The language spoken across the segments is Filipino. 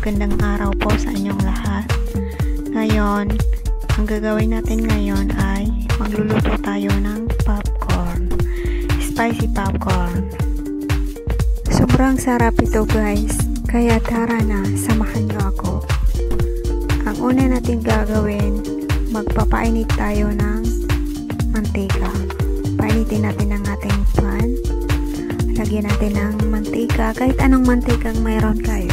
magandang araw po sa inyong lahat. Ngayon, ang gagawin natin ngayon ay magluluto tayo ng popcorn, spicy popcorn. Sobrang sarap ito, guys, kaya tara na, samahan niyo ako. Ang una natin gagawin, magpapainit tayo ng mantika. Painitin natin ang ating pan. Lagyan natin ng mantika, kahit anong mantikang mayroon kayo.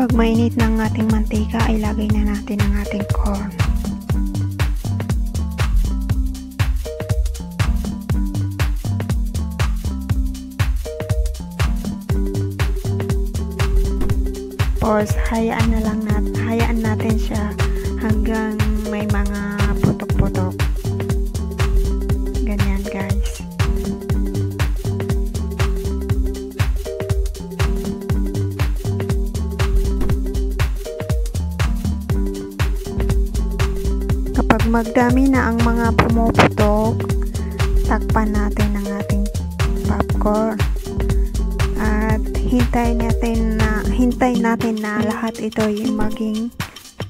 Kapag mainit na ang ating mantika, ay ilagay na natin ang ating corn. Pause, hayaan natin siya hanggang may mga putok-putok. Ganyan, guys. Kapag magdami na ang mga pumuputok, takpan natin ang ating popcorn at hintayin natin na lahat ito yung maging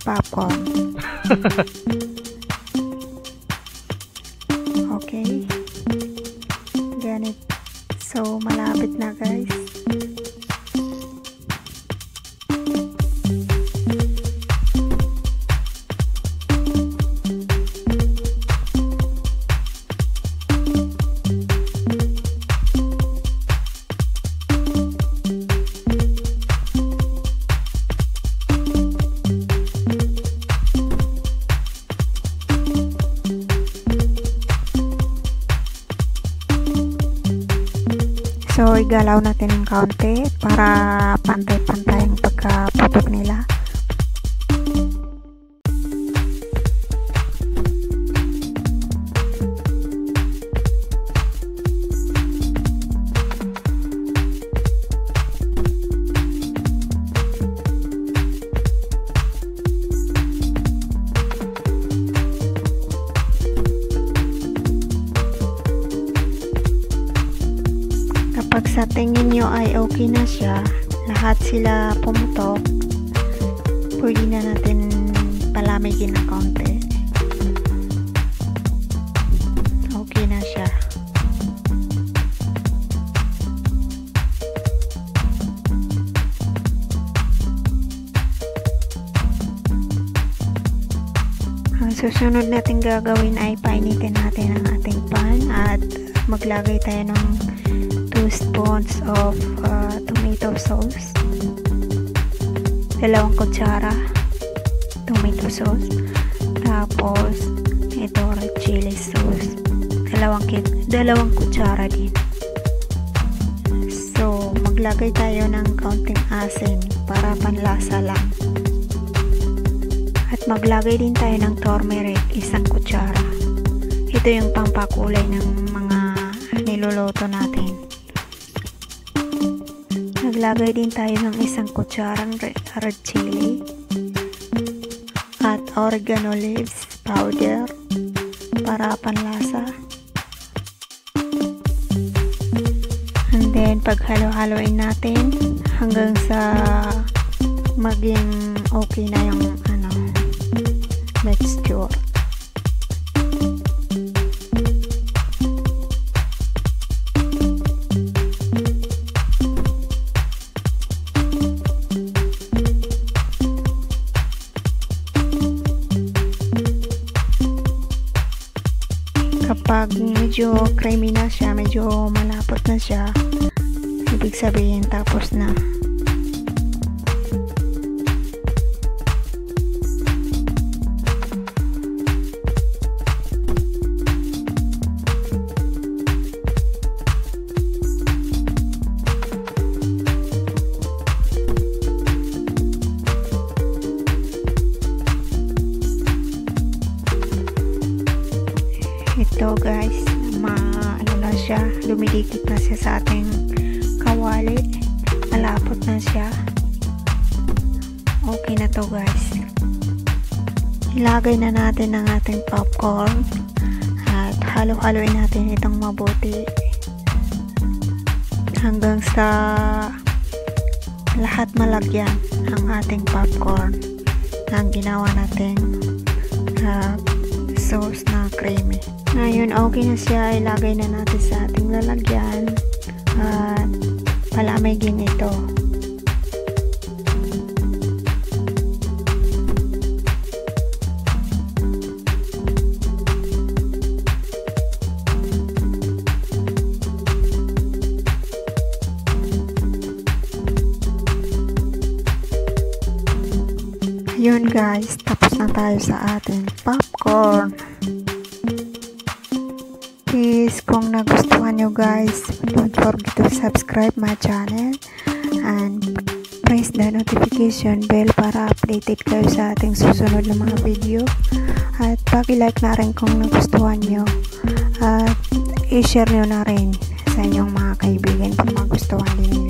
popcorn. Okay, ganit. So malapit na, guys. So, igalaw natin ng kaunti para pantay-pantay ang pagkaputok nila. Pag sa tingin nyo ay okay na siya, lahat sila pumutok, pwede na natin palamigin ng konti. Okay na siya. Ang susunod natin gagawin ay painitin natin ang ating pan at maglagay tayo ng 2 spoons of tomato sauce, 2 kutsara tomato sauce, tapos ito red chili sauce, 2 kutsara din. So maglagay tayo ng kaunting asin para panlasa lang, at maglagay din tayo ng turmeric, 1 kutsara. Ito yung pampakulay ng mga niluluto natin. Naglagay din tayo ng 1 kutsarang red chili at oregano leaves powder para panlasa. And then paghalo-haloin natin hanggang sa maging okay na yung mixture. Kapag medyo creamy na siya, medyo malapot na siya, ibig sabihin tapos na. Ito, guys, na siya, dumidikit na siya sa ating kawali, malapot na siya. Okay na to, guys. Ilagay na natin ang ating popcorn at halo-haloin natin itong mabuti hanggang sa lahat malagyan ang ating popcorn na ginawa natin sauce na creamy. Ngayon okay na siya, ilagay na natin sa ating lalagyan at palamigin ito. Yun guys, tapos na tayo sa ating popcorn. Please, kung nagustuhan nyo guys, don't forget to subscribe my channel and press the notification bell para updated kayo sa ating susunod na mga video, at paki-like na rin kung nagustuhan nyo at i-share nyo na rin sa inyong mga kaibigan kung magustuhan din.